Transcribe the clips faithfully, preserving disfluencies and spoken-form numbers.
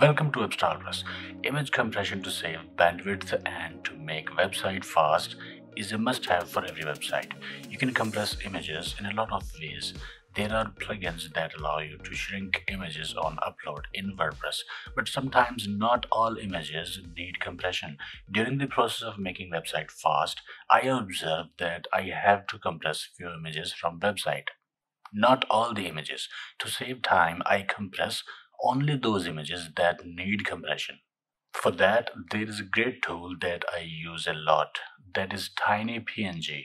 Welcome to WebStar Plus. Image compression to save bandwidth and to make website fast is a must-have for every website. You can compress images in a lot of ways. There are plugins that allow you to shrink images on upload in WordPress, but sometimes not all images need compression. During the process of making website fast, I observed that I have to compress few images from website. Not all the images. To save time, I compress only those images that need compression. For that, there is a great tool that I use a lot, that is TinyPNG.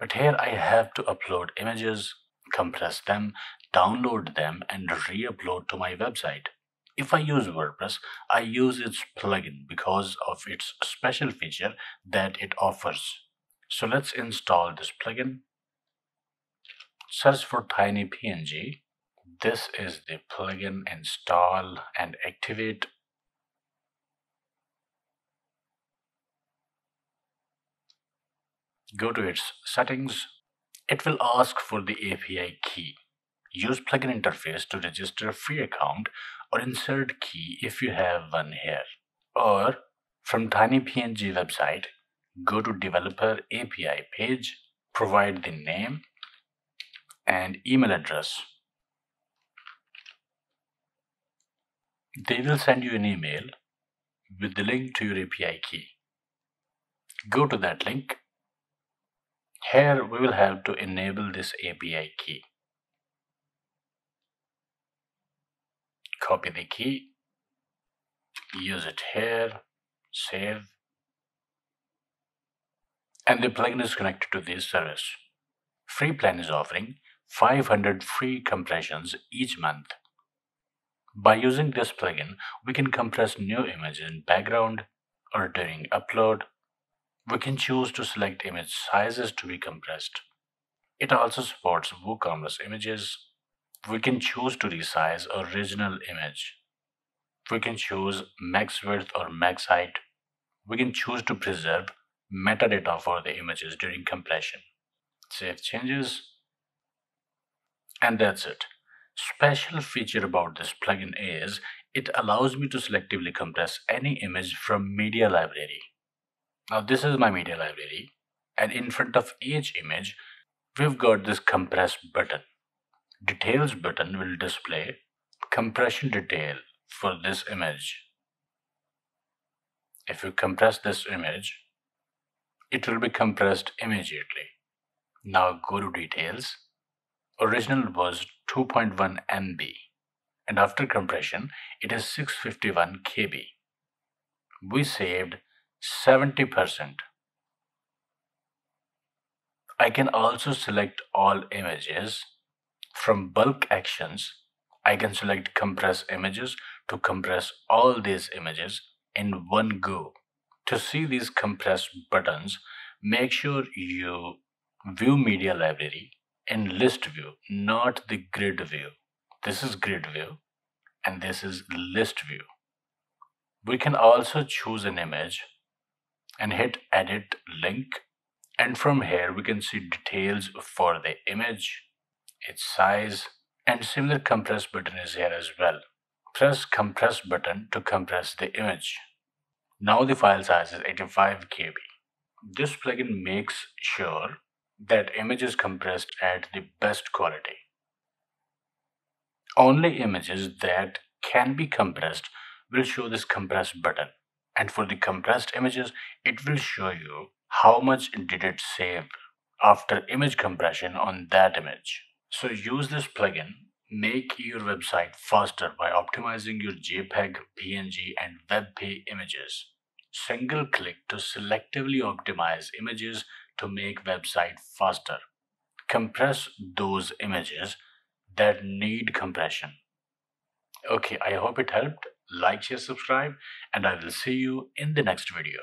But here I have to upload images, compress them, download them, and re-upload to my website. If I use WordPress, I use its plugin because of its special feature that it offers. So let's install this plugin. Search for TinyPNG. This is the plugin. Install and activate. Go to its settings. It will ask for the A P I key. Use plugin interface to register a free account or insert key if you have one here. Or from TinyPNG website, go to developer A P I page, provide the name and email address. They will send you an email with the link to your A P I key. Go to that link. Here we will have to enable this A P I key. Copy the key, use it here, save, and the plugin is connected to this service. Free plan is offering five hundred free compressions each month. By using this plugin, we can compress new images in background or during upload. We can choose to select image sizes to be compressed. It also supports WooCommerce images. We can choose to resize original image. We can choose max width or max height. We can choose to preserve metadata for the images during compression. Save changes. And that's it. Special feature about this plugin is it allows me to selectively compress any image from media library. Now this is my media library, and in front of each image, we've got this compress button. Details button will display compression detail for this image. If you compress this image, it will be compressed immediately. Now go to details. Original was two point one megabytes, and after compression, it is six hundred fifty-one kilobytes. We saved seventy percent. I can also select all images. From bulk actions, I can select compress images to compress all these images in one go. To see these compress buttons, make sure you view media library in list view, not the grid view. This is grid view and this is list view. We can also choose an image and hit edit link, and from here we can see details for the image, its size, and similar compress button is here as well. Press compress button to compress the image. Now the file size is eighty-five kilobytes. This plugin makes sure that image is compressed at the best quality. Only images that can be compressed will show this compress button. And for the compressed images, it will show you how much did it save after image compression on that image. So use this plugin, make your website faster by optimizing your JPEG, P N G, and WebP images. Single click to selectively optimize images to make website faster. Compress those images that need compression. Okay, I hope it helped. Like, share, subscribe, and I will see you in the next video.